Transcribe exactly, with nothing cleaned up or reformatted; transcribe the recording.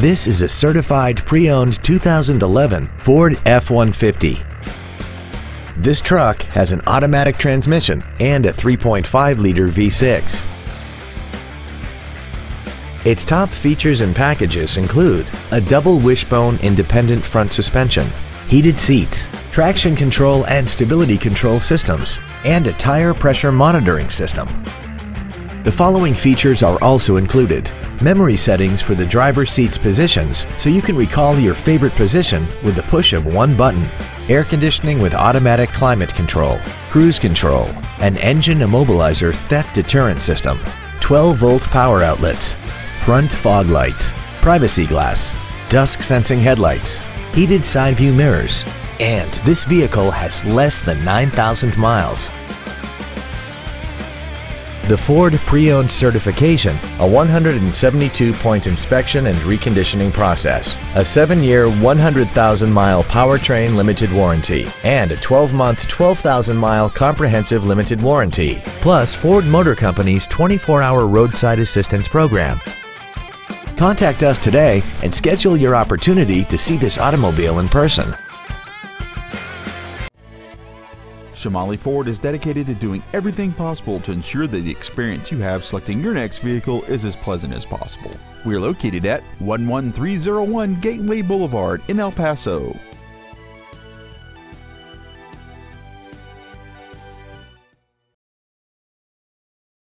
This is a certified pre-owned two thousand eleven Ford F one fifty. This truck has an automatic transmission and a three point five liter V six. Its top features and packages include a double wishbone independent front suspension, heated seats, traction control and stability control systems, and a tire pressure monitoring system. The following features are also included: memory settings for the driver's seat's positions so you can recall your favorite position with the push of one button, air conditioning with automatic climate control, cruise control, an engine immobilizer theft deterrent system, twelve volt power outlets, front fog lights, privacy glass, dusk sensing headlights, heated side view mirrors, and this vehicle has less than nine thousand miles. The Ford Pre-Owned Certification, a one hundred seventy-two point inspection and reconditioning process, a seven year, one hundred thousand mile powertrain limited warranty, and a twelve month, twelve thousand mile comprehensive limited warranty, plus Ford Motor Company's twenty-four hour roadside assistance program. Contact us today and schedule your opportunity to see this automobile in person. Shamaley Ford is dedicated to doing everything possible to ensure that the experience you have selecting your next vehicle is as pleasant as possible. We are located at one one three zero one Gateway Boulevard in El Paso.